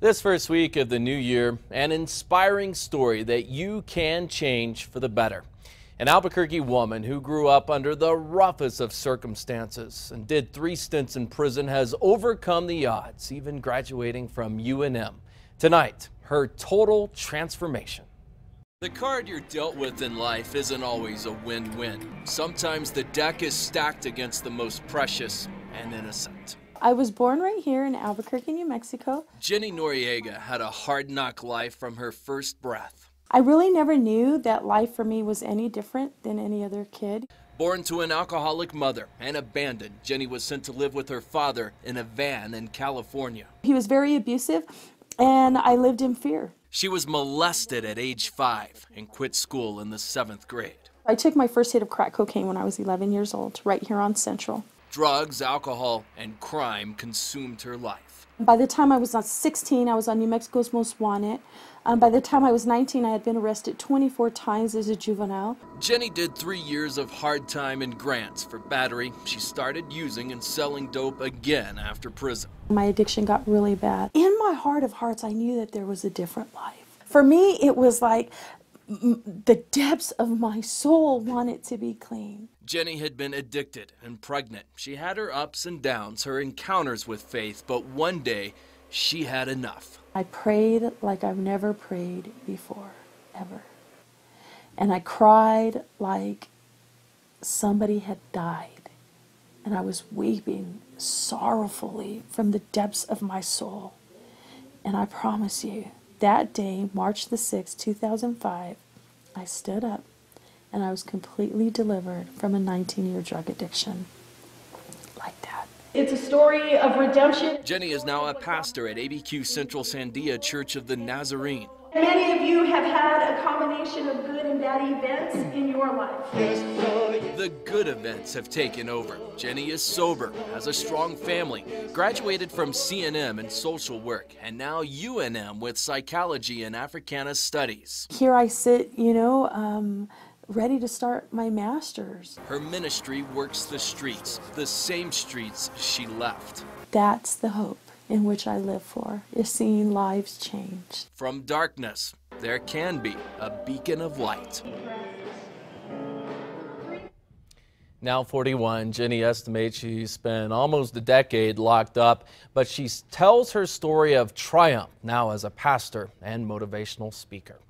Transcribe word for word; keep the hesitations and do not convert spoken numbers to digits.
This first week of the new year, an inspiring story that you can change for the better. An Albuquerque woman who grew up under the roughest of circumstances and did three stints in prison has overcome the odds, even graduating from U N M. Tonight, her total transformation. The card you're dealt with in life isn't always a win-win. Sometimes the deck is stacked against the most precious and innocent. I was born right here in Albuquerque, New Mexico. Jenny Noriega had a hard-knock life from her first breath. I really never knew that life for me was any different than any other kid. Born to an alcoholic mother and abandoned, Jenny was sent to live with her father in a van in California. He was very abusive, and I lived in fear. She was molested at age five and quit school in the seventh grade. I took my first hit of crack cocaine when I was eleven years old, right here on Central. Drugs, alcohol, and crime consumed her life. By the time I was sixteen, I was on New Mexico's Most Wanted. Um, by the time I was nineteen, I had been arrested twenty-four times as a juvenile. Jenny did three years of hard time and grants for battery. She started using and selling dope again after prison. My addiction got really bad. In my heart of hearts, I knew that there was a different life. For me, it was like the depths of my soul wanted to be clean. Jenny had been addicted and pregnant. She had her ups and downs, her encounters with faith, but one day she had enough. I prayed like I've never prayed before, ever. And I cried like somebody had died. And I was weeping sorrowfully from the depths of my soul. And I promise you, that day, March the sixth, two thousand five, I stood up and I was completely delivered from a nineteen-year drug addiction like that. It's a story of redemption. Jenny is now a pastor at A B Q Central Sandia Church of the Nazarene. Many of you have had a combination of good and bad events in your life. The good events have taken over. Jenny is sober, has a strong family, graduated from C N M in social work, and now U N M with psychology and Africana studies. Here I sit, you know, um, ready to start my master's. Her ministry works the streets, the same streets she left. That's the hope in which I live for, is seeing lives changed. From darkness, there can be a beacon of light. Now forty-one, Jenny estimates she spent almost a decade locked up, but she tells her story of triumph now as a pastor and motivational speaker.